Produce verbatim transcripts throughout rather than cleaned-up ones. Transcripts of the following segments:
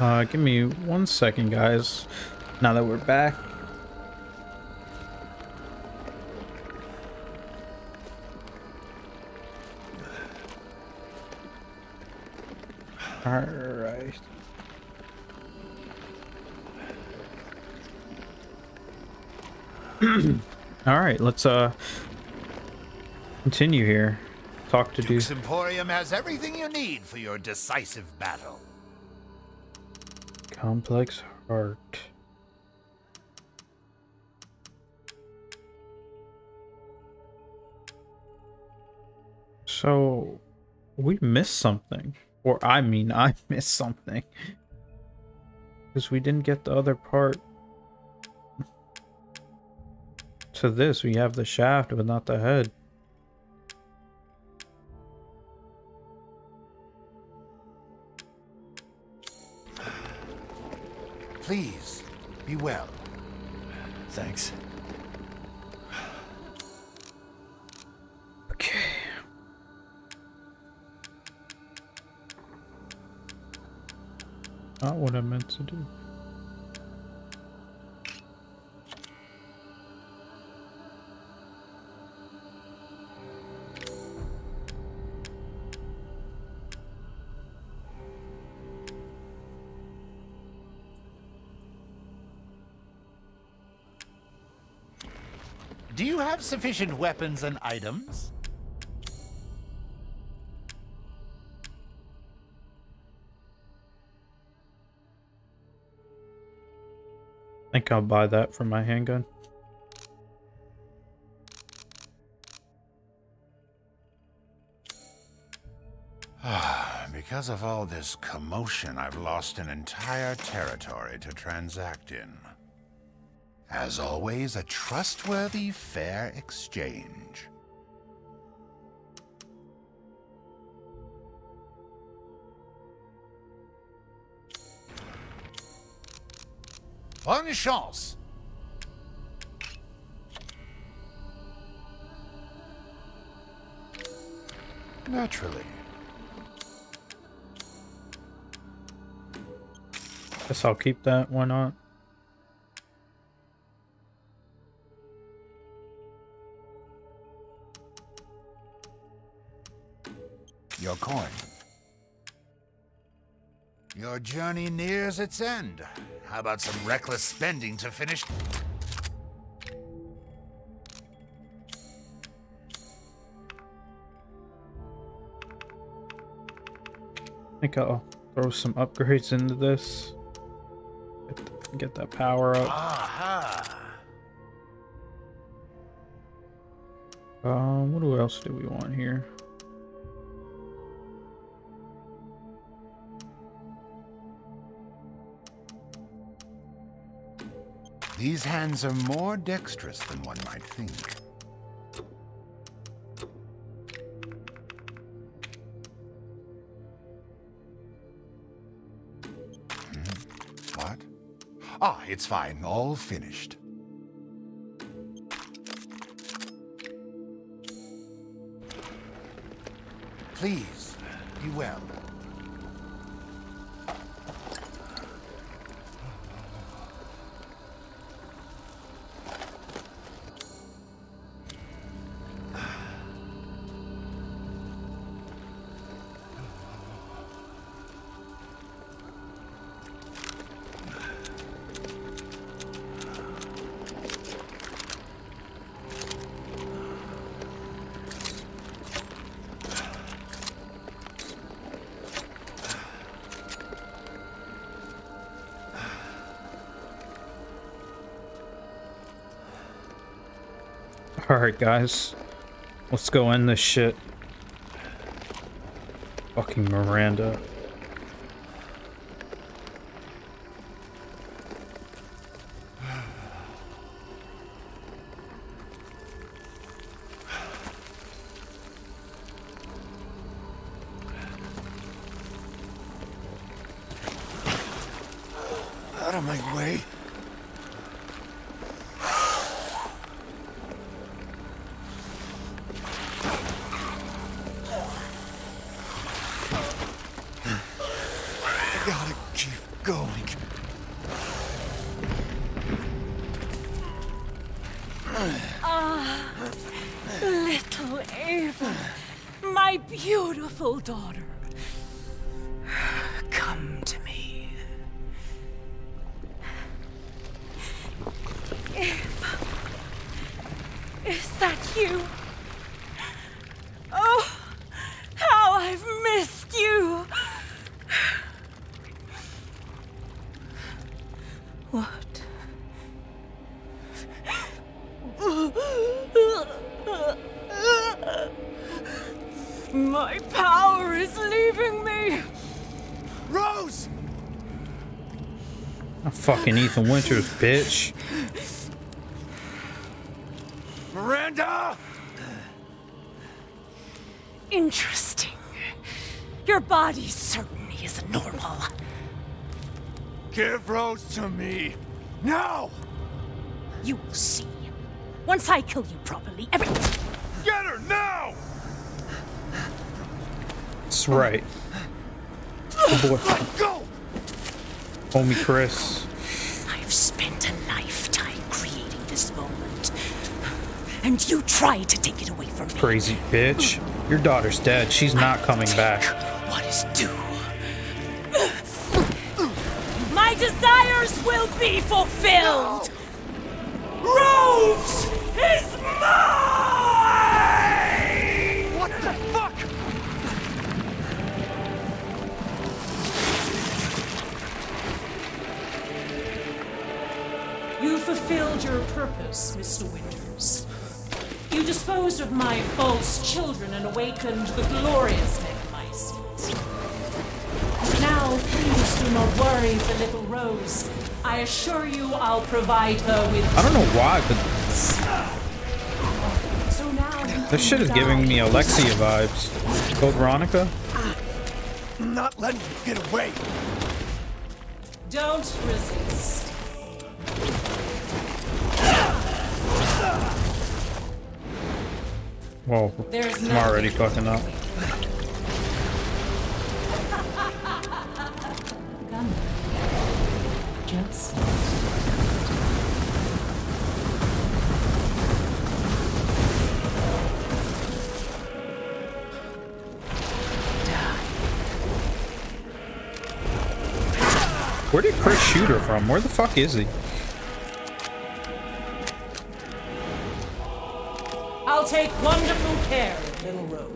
Uh, give me one second, guys. Now that we're back. All right. All right, let's uh continue here. Talk to Duke's Emporium has everything you need for your decisive battle. Complex heart. So we missed something, or I mean, I missed something because we didn't get the other part. To this, we have the shaft, but not the head. Please, be well. Thanks. Okay. Not what I meant to do. Do you have sufficient weapons and items? I think I'll buy that for my handgun. Because of all this commotion, I've lost an entire territory to transact in. As always, a trustworthy, fair exchange. Bonne chance! Naturally. Guess I'll keep that, why not? Your coin. Your journey nears its end. How about some reckless spending to finish? I think I'll throw some upgrades into this. Get, th get that power up. Aha. Um, what else do we want here? These hands are more dexterous than one might think. Hmm. What? Ah, it's fine. All finished. Please, be well. Alright guys, let's go end this shit. Fucking Miranda. Out of my way. going. Ah, little Ava, my beautiful daughter. Come to me. Ava, is that you? Oh, how I've missed you. What? My power is leaving me. Rose! I'm fucking Ethan Winters, bitch. Miranda! Interesting. Your body certainly isn't normal. Give Rose to me. Now! You will see. Once I kill you properly, every... Get her now! That's right. Oh boy. Let go! Homie Chris. I've spent a lifetime creating this moment. And you try to take it away from me. Crazy bitch. Your daughter's dead. She's not coming back. What is due? My desires will be fulfilled! No. Rose is mine! What the fuck? You fulfilled your purpose, Mister Winters. You disposed of my false children and awakened the glorious Megamycete. Now, please do not worry for little Rose. I assure you, I'll provide her with. I don't know why, but so now this shit is giving me Alexia vibes. Go, Veronica. I'm not letting you get away. Don't resist. Whoa, There's I'm already fucking up. Just where did Chris shoot her from? Where the fuck is he? I'll take wonderful care of little Rose.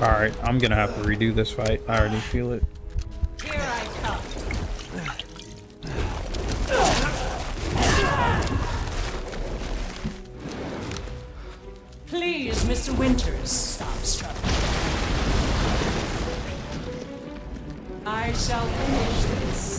All right, I'm gonna have to redo this fight. I already feel it. Here I come. Please, Mister Winters, stop struggling. I shall finish this.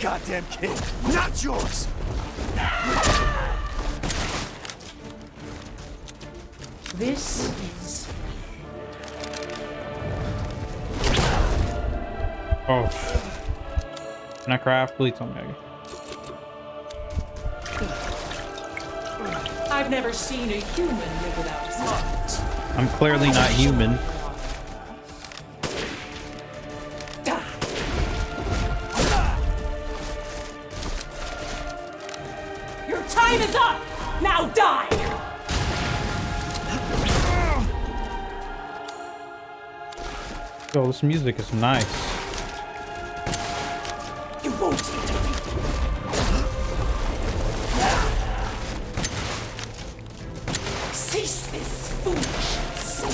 Goddamn kid, not yours. This is. Oh. Can I cry? Please don't make me. I've never seen a human live without his heart. I'm clearly not human. Yo, this music is nice. You won't get me. Cease this foolishness.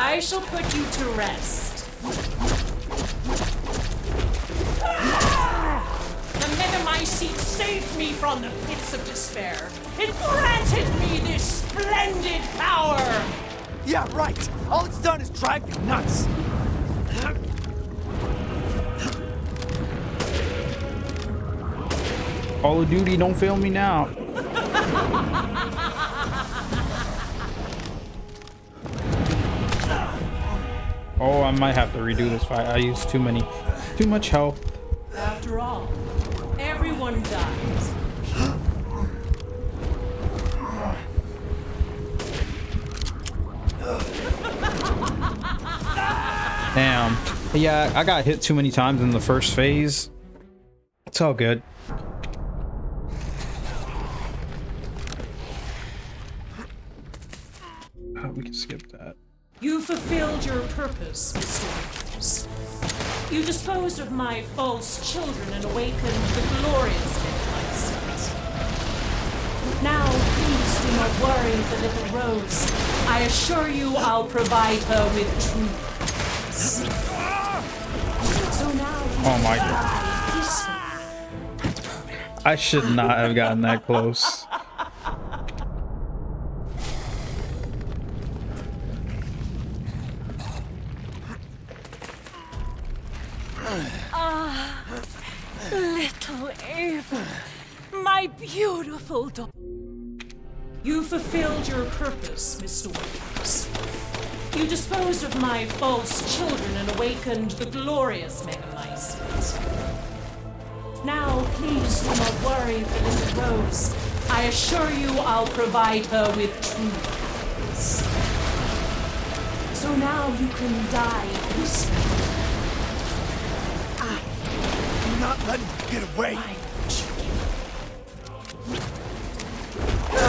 I shall put you to rest. The Megamycete saved me from the pits of despair. It granted me this splendid power. Yeah, right. All it's done is drive you nuts. Call of Duty, don't fail me now. Oh, I might have to redo this fight. I used too many, too much health. After all, everyone dies. Damn. Yeah, I got hit too many times in the first phase. It's all good. Oh, we can skip that. You fulfilled your purpose, Mister Wilcox. You disposed of my false children and awakened the glorious Megamycete. Now, please do not worry for little Rose. I assure you I'll provide her with true so now oh my God. I should not have gotten that close. Ah, little Ava, my beautiful daughter. You fulfilled your purpose, Mister Wilcox. You disposed of my false children and awakened the glorious Megamycete. Now, please do not worry for little Rose. I assure you I'll provide her with true happiness. So now you can die peacefully. Not letting you get away. Why don't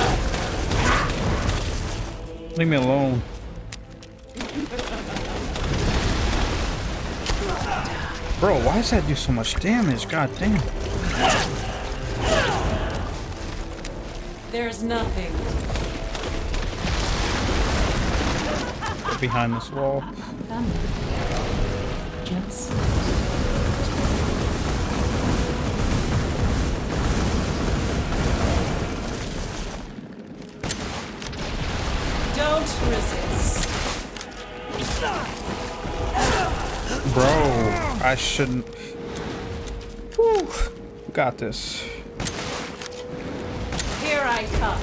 you give up? Leave me alone. Bro, why does that do so much damage? God damn. There's nothing behind this wall. Yes. Don't resist. Bro, I shouldn't. Whew. Got this. Here I come.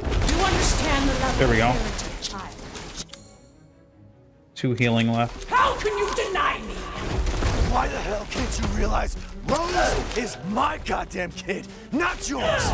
You understand the level there we go. Child. Two healing left. How can you deny me? Why the hell can't you realize Rose is my goddamn kid, not yours?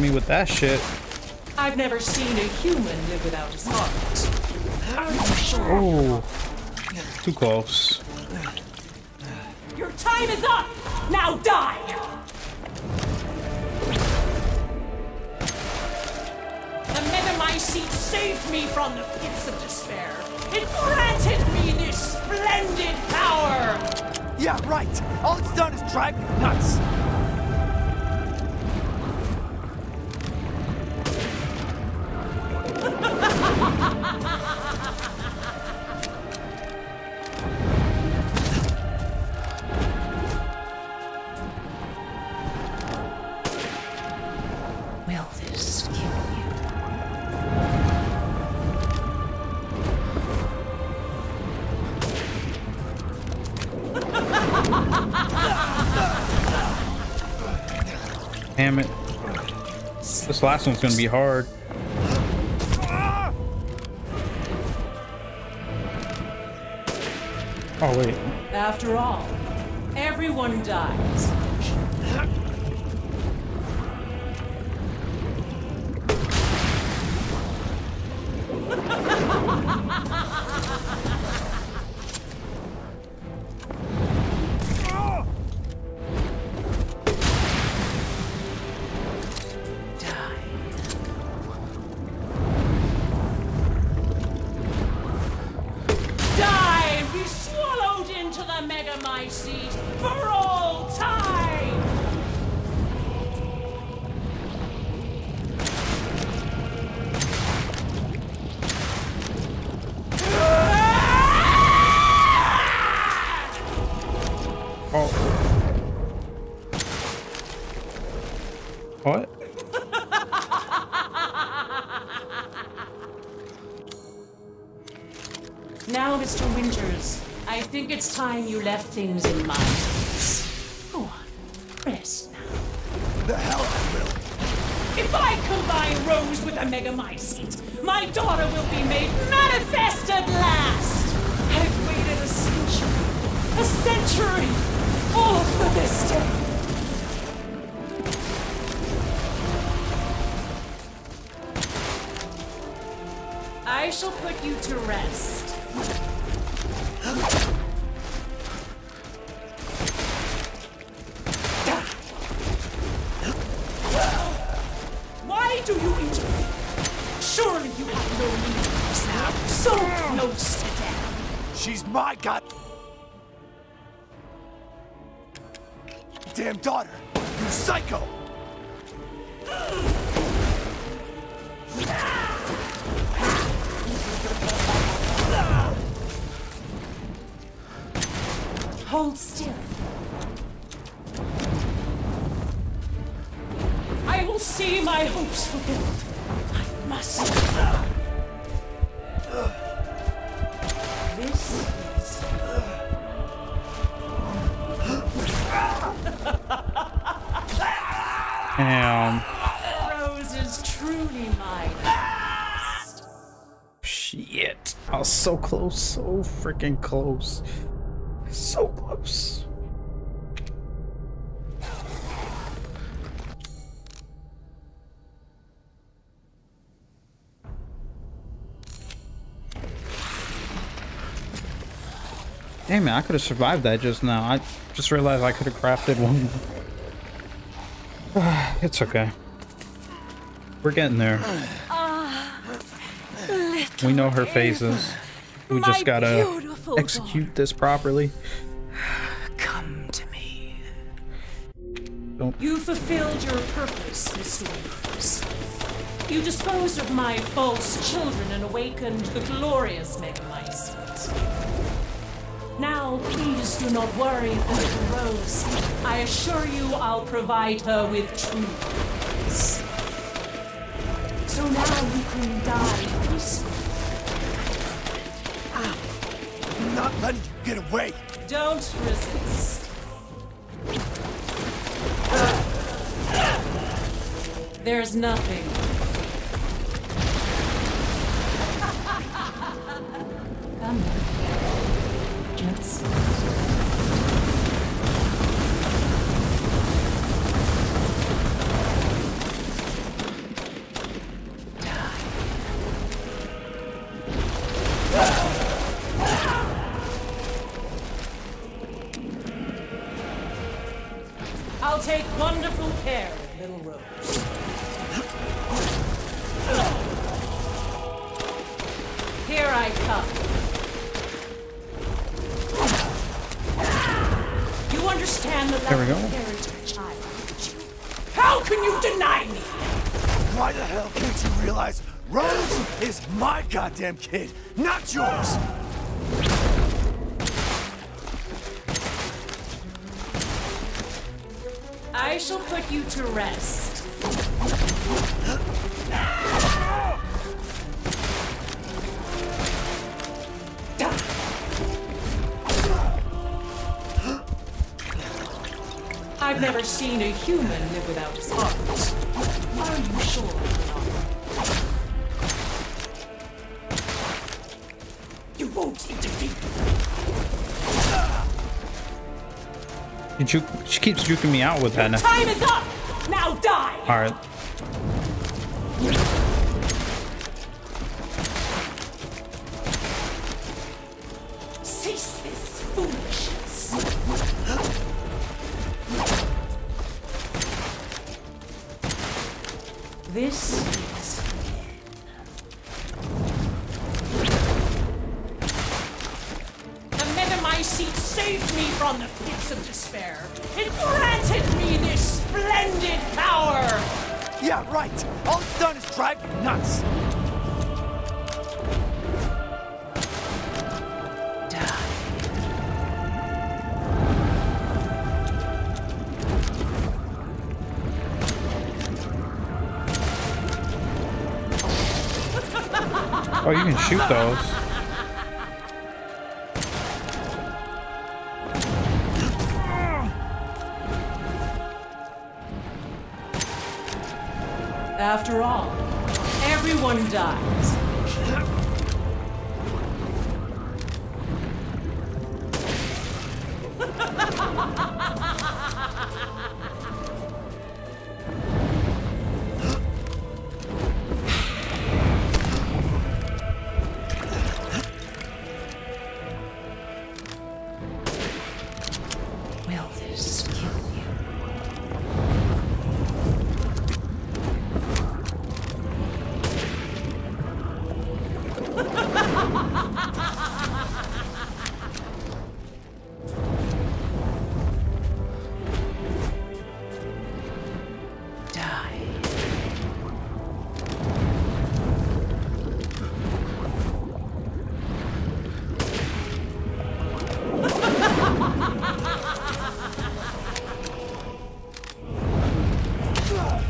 Me with that shit. I've never seen a human live without his heart. Are you sure? Oh, too close. Your time is up. Now die. The Megamycete saved me from the pits of despair. It granted me this splendid power. Yeah, right. All it's done is drive me nuts. Damn it. This last one's gonna be hard. Oh, wait. After all, everyone dies. It's time you left things in my hands. Go on, rest now. The hell I will. If I combine Rose with a Megamycete, my daughter will be made manifest at last. I've waited a century, a century, all for this day. I shall put you to rest. My God! Damn daughter! You psycho! Hold still. I will see my hopes fulfilled. I must. Damn. Rose is truly mine. Shit. I was so close, so freaking close. So close. Damn it, I could have survived that just now. I just realized I could have crafted one. It's okay. We're getting there. We know her phases. We just gotta execute this properly. Come to me. Don't. You fulfilled your purpose, Mister Wilcox. You disposed of my false children and awakened the glorious Megamycete. Now, please do not worry for little Rose. I assure you I'll provide her with true peace. So now you can die peacefully. I'm not letting you get away. Don't resist. There's nothing. Come on. Yes. I'll take wonderful care of little Rose. Here I come. There we go. How can you deny me? Why the hell can't you realize Rose is my goddamn kid, not yours? I shall put you to rest. I've never seen a human live without his heart. Are you sure or not? You won't interfere. She, ju she keeps juking me out with that. Time is up! Now die! Alright. Cease this foolishness. This is the Megamycete saved me from the pits of despair. It granted me this splendid power. Yeah, right. All it's done is drive you nuts. Oh, you can shoot those. After all, everyone dies.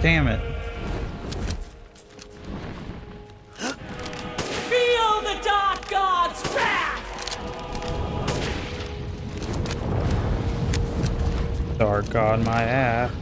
Damn it. Feel the dark god's wrath. Dark god, my ass.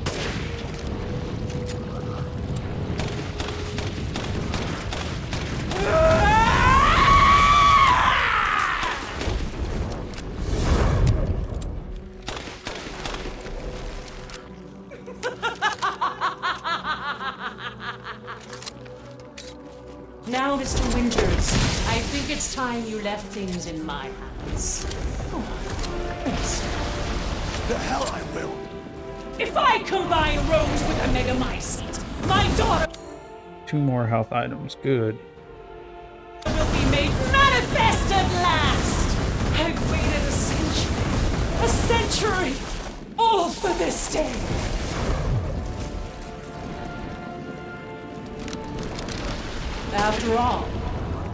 Now, Mister Winters, I think it's time you left things in my hands. Oh, the hell I will. If I combine Rose with a Megamycete, my daughter... Two more health items. Good. ...will be made manifest at last. I've waited a century. A century. All for this day. After all,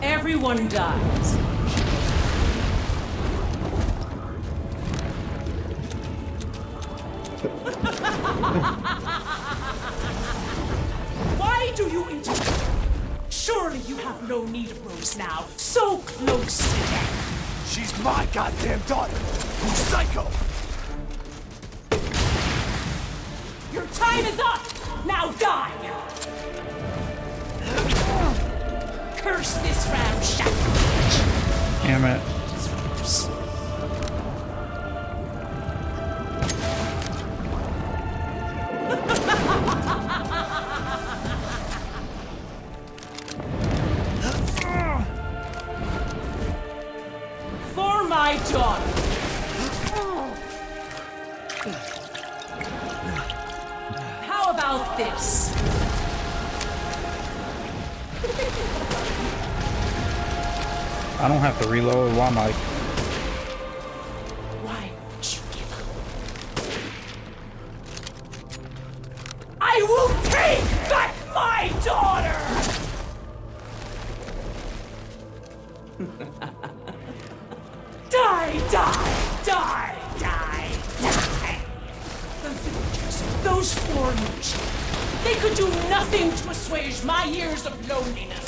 everyone dies. Why do you interfere? Surely you have no need of Rose now, so close to death. She's my goddamn daughter, you psycho! Your time is up! Now die! Curse this round, shackle. Damn it. For my daughter. How about this? I don't have to reload. Why, Mike? Why won't you give up? I will take back my daughter! Die, die, die, die, die! The villagers, those four legions, they could do nothing to assuage my years of loneliness.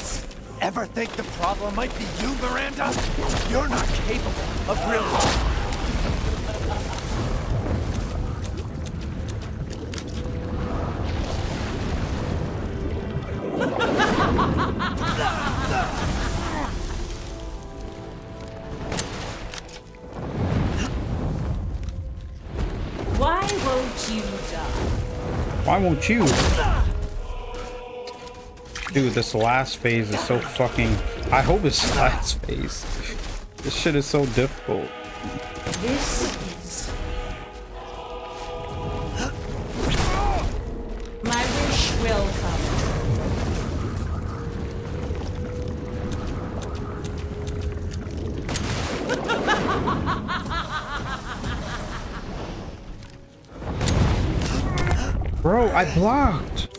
Ever think the problem might be you, Miranda? You're not capable of real love. Why Why won't you? Dude, this last phase is so fucking... I hope it's last phase. This shit is so difficult. This is... My wish will come. Bro, I blocked.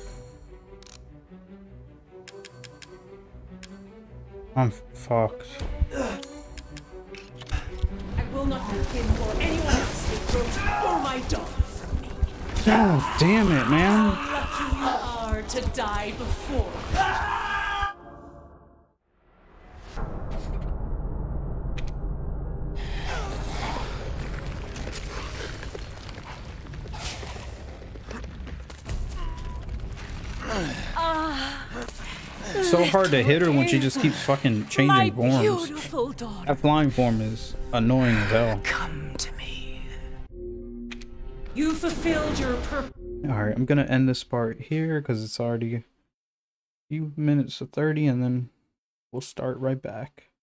I'm fucked. I will not let him or anyone else take Rose or my daughter from me. God damn it, man. How lucky you are to die before. It's so hard to hit her when she just keeps fucking changing forms. That flying form is annoying as hell. Come to me. You fulfilled your purpose. Alright, I'm gonna end this part here because it's already a few minutes to thirty, and then we'll start right back.